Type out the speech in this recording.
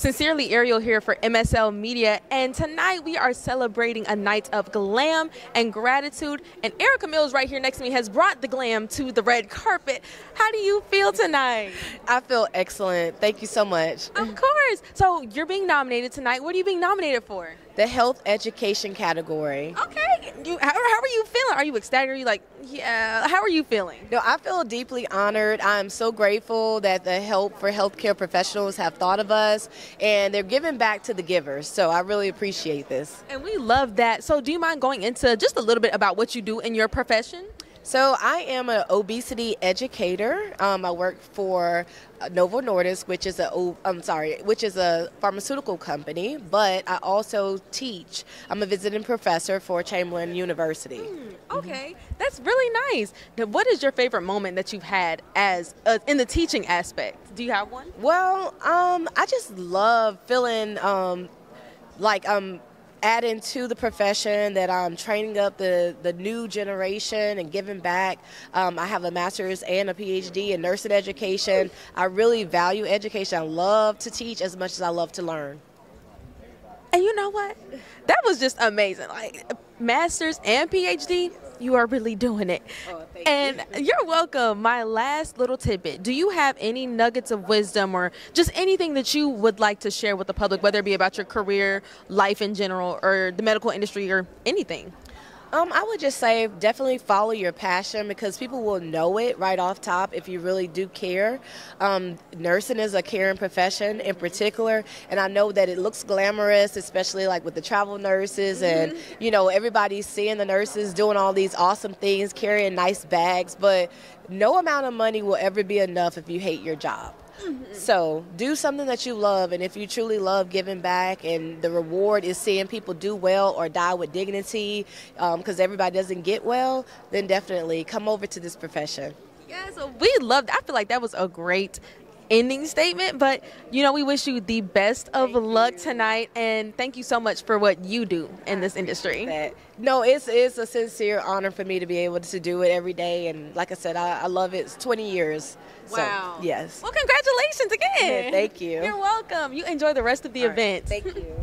Sincerely, Ariel here for MSL Media, and tonight we are celebrating a night of glam and gratitude, and Erica Mills right here next to me has brought the glam to the red carpet. How do you feel tonight? I feel excellent. Thank you so much. Of course. So you're being nominated tonight. What are you being nominated for? The health education category. Okay. How are you feeling? Are you ecstatic? Are you like, yeah, how are you feeling? No, I feel deeply honored. I'm so grateful that the Help for Healthcare Professionals have thought of us, and they're giving back to the givers. So I really appreciate this. And we love that. So do you mind going into just a little bit about what you do in your profession? So I am an obesity educator. I work for Novo Nordisk, which is a pharmaceutical company, but I also teach. I'm a visiting professor for Chamberlain University. Okay, that's really nice. Now, what is your favorite moment that you've had as in the teaching aspect? Do you have one? Well, I just love feeling like I'm add into the profession, that I'm training up the new generation and giving back. I have a master's and a PhD in nursing education. I really value education. I love to teach as much as I love to learn. And you know what? That was just amazing. Like, master's and PhD, you are really doing it. Oh, thank you. And you're welcome. My last little tidbit. Do you have any nuggets of wisdom or just anything that you would like to share with the public, whether it be about your career, life in general, or the medical industry or anything? I would just say definitely follow your passion, because people will know it right off top if you really do care. Nursing is a caring profession in particular, and I know that it looks glamorous, especially like with the travel nurses and, you know, everybody's seeing the nurses doing all these awesome things, carrying nice bags, but no amount of money will ever be enough if you hate your job. So do something that you love, and if you truly love giving back, and the reward is seeing people do well or die with dignity, because everybody doesn't get well, then definitely come over to this profession. Yeah, so we loved, I feel like that was a great ending statement, but you know, we wish you the best of luck tonight, and thank you so much for what you do in this industry. No, it's a sincere honor for me to be able to do it every day, and like I said, I love it. It's 20 years. Wow. So, yes. Well, congratulations again. Yeah, thank you. You're welcome. You enjoy the rest of the event. Thank you.